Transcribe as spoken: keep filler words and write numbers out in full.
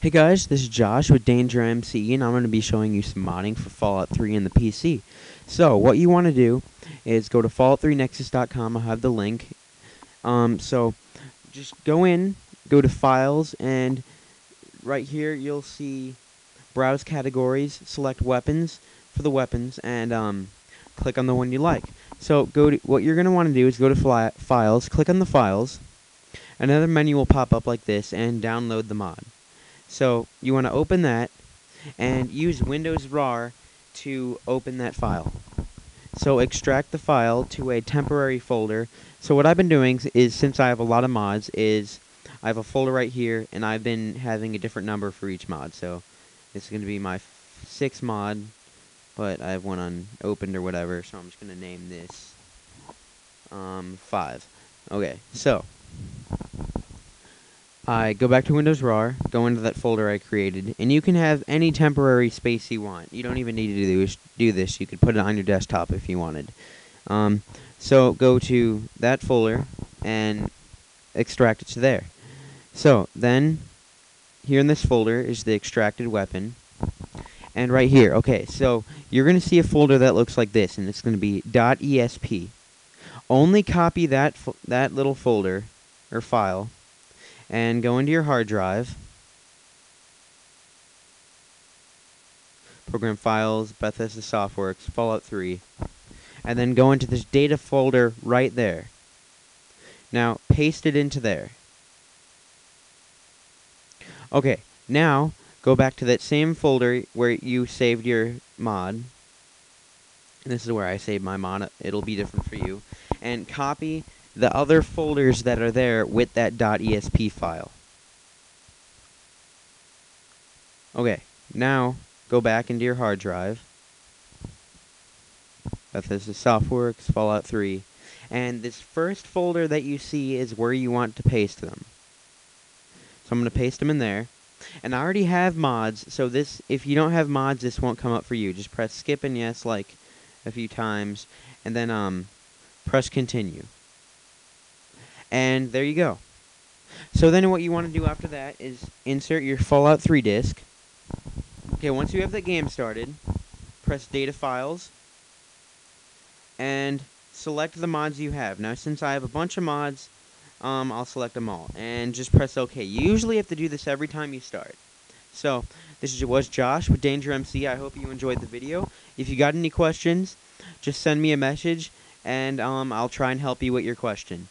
Hey guys, this is Josh with DangerMCE, and I'm going to be showing you some modding for Fallout three and the P C. So, what you want to do is go to Fallout three Nexus dot com, I have the link. Um, so, just go in, go to Files, and right here you'll see Browse Categories, select Weapons for the weapons, and um, click on the one you like. So, go to, what you're going to want to do is go to fly, Files, click on the Files, another menu will pop up like this, and download the mod. So, you want to open that, and use Windows R A R to open that file. So, extract the file to a temporary folder. So, what I've been doing is, since I have a lot of mods, is I have a folder right here, and I've been having a different number for each mod. So, this is going to be my sixth mod, but I have one unopened or whatever, so I'm just going to name this um, five. Okay, so I go back to Windows R A R, go into that folder I created, and you can have any temporary space you want. You don't even need to do this. Do this. You could put it on your desktop if you wanted. Um, so go to that folder and extract it to there. So then, here in this folder is the extracted weapon, and right here. Okay, so you're going to see a folder that looks like this, and it's going to be .esp. Only copy that fo that little folder or file, and go into your hard drive, program files, Bethesda Softworks, Fallout three, and then go into this data folder right there. Now, paste it into there. Okay, now, go back to that same folder where you saved your mod. This is where I saved my mod, it'll be different for you, and copy the other folders that are there with that .esp file. Okay, now go back into your hard drive. Bethesda Softworks, Fallout three, and this first folder that you see is where you want to paste them. So I'm going to paste them in there, and I already have mods, so this, if you don't have mods, this won't come up for you. Just press skip and yes like a few times, and then um, press continue. And there you go. So then what you want to do after that is insert your Fallout three disk. Okay, once you have the game started, press Data Files, and select the mods you have. Now, since I have a bunch of mods, um, I'll select them all. And just press OK. You usually have to do this every time you start. So, this was Josh with DangerMCE. I hope you enjoyed the video. If you got any questions, just send me a message, and um, I'll try and help you with your question.